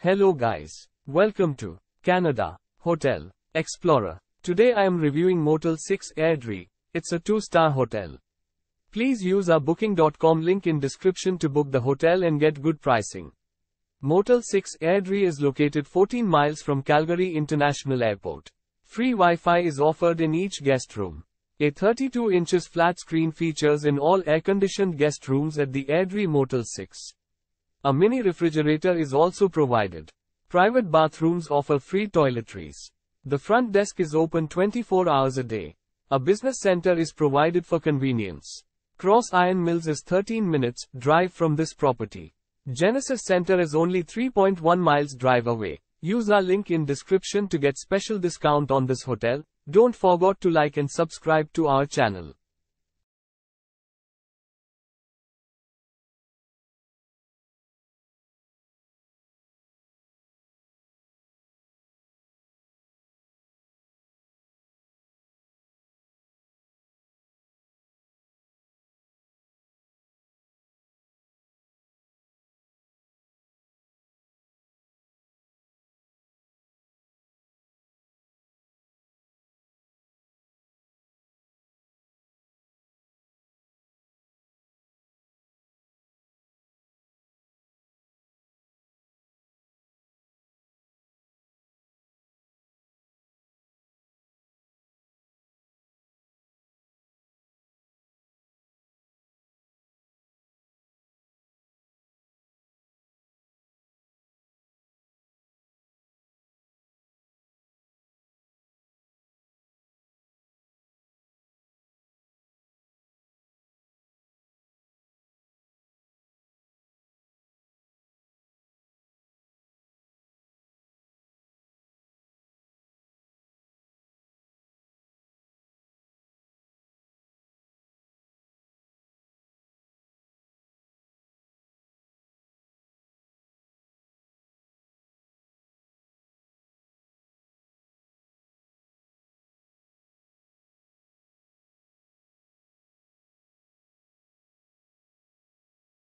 Hello guys, welcome to Canada Hotel Explorer. Today I am reviewing Motel 6 Airdrie. It's a 2-star hotel. Please use our booking.com link in description to book the hotel and get good pricing. Motel 6 Airdrie is located 14 miles from Calgary International Airport. Free Wi-Fi is offered in each guest room. A 32 inches flat screen features in all air-conditioned guest rooms at the Airdrie Motel 6. A mini refrigerator is also provided. Private bathrooms offer free toiletries. The front desk is open 24 hours a day. A business center is provided for convenience. Cross Iron Mills is 13 minutes drive from this property. Genesis Center is only 3.1 miles drive away. Use our link in description to get special discount on this hotel. Don't forget to like and subscribe to our channel.